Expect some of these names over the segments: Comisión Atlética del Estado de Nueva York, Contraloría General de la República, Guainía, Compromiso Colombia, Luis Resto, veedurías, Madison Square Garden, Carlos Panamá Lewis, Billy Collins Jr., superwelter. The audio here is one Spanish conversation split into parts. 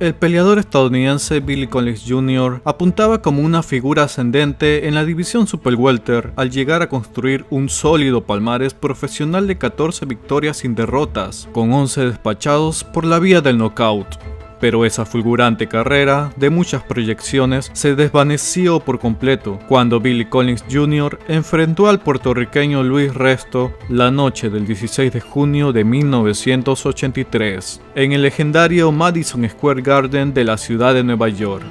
El peleador estadounidense Billy Collins Jr. apuntaba como una figura ascendente en la división super welter al llegar a construir un sólido palmarés profesional de 14 victorias sin derrotas, con 11 despachados por la vía del knockout. Pero esa fulgurante carrera, de muchas proyecciones, se desvaneció por completo cuando Billy Collins Jr. enfrentó al puertorriqueño Luis Resto la noche del 16 de junio de 1983, en el legendario Madison Square Garden de la ciudad de Nueva York.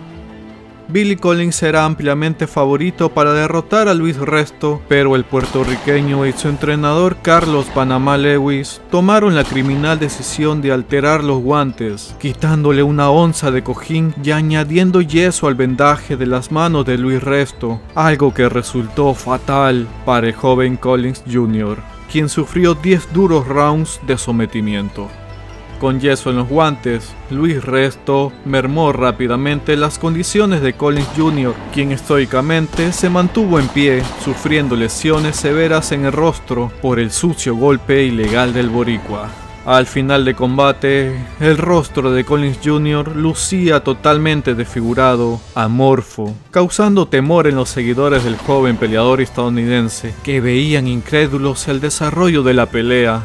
Billy Collins era ampliamente favorito para derrotar a Luis Resto, pero el puertorriqueño y su entrenador Carlos Panamá Lewis tomaron la criminal decisión de alterar los guantes, quitándole una onza de cojín y añadiendo yeso al vendaje de las manos de Luis Resto, algo que resultó fatal para el joven Collins Jr., quien sufrió 10 duros rounds de sometimiento. Con yeso en los guantes, Luis Resto mermó rápidamente las condiciones de Collins Jr., quien estoicamente se mantuvo en pie, sufriendo lesiones severas en el rostro por el sucio golpe ilegal del boricua. Al final de combate, el rostro de Collins Jr. lucía totalmente desfigurado, amorfo, causando temor en los seguidores del joven peleador estadounidense, que veían incrédulos el desarrollo de la pelea.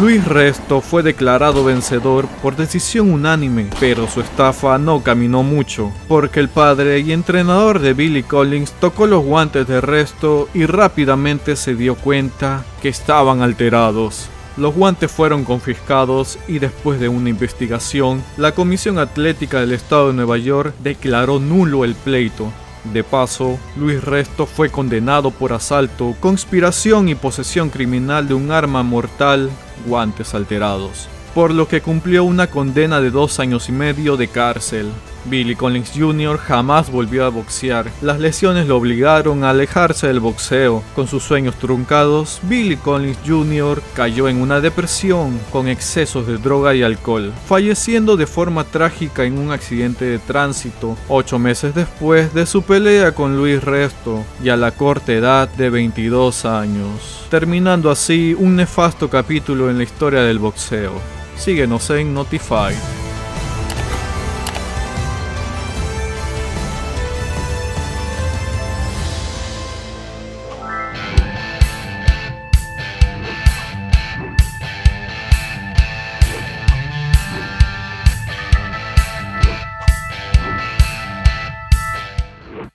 Luis Resto fue declarado vencedor por decisión unánime, pero su estafa no caminó mucho, porque el padre y entrenador de Billy Collins tocó los guantes de Resto y rápidamente se dio cuenta que estaban alterados. Los guantes fueron confiscados y después de una investigación, la Comisión Atlética del Estado de Nueva York declaró nulo el pleito. De paso, Luis Resto fue condenado por asalto, conspiración y posesión criminal de un arma mortal, guantes alterados, por lo que cumplió una condena de 2 años y medio de cárcel. Billy Collins Jr. jamás volvió a boxear. Las lesiones lo obligaron a alejarse del boxeo. Con sus sueños truncados, Billy Collins Jr. cayó en una depresión con excesos de droga y alcohol, falleciendo de forma trágica en un accidente de tránsito 8 meses después de su pelea con Luis Resto y a la corta edad de 22 años, terminando así un nefasto capítulo en la historia del boxeo. Síguenos en Notify.